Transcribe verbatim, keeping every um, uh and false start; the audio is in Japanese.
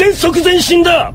全速前進だ。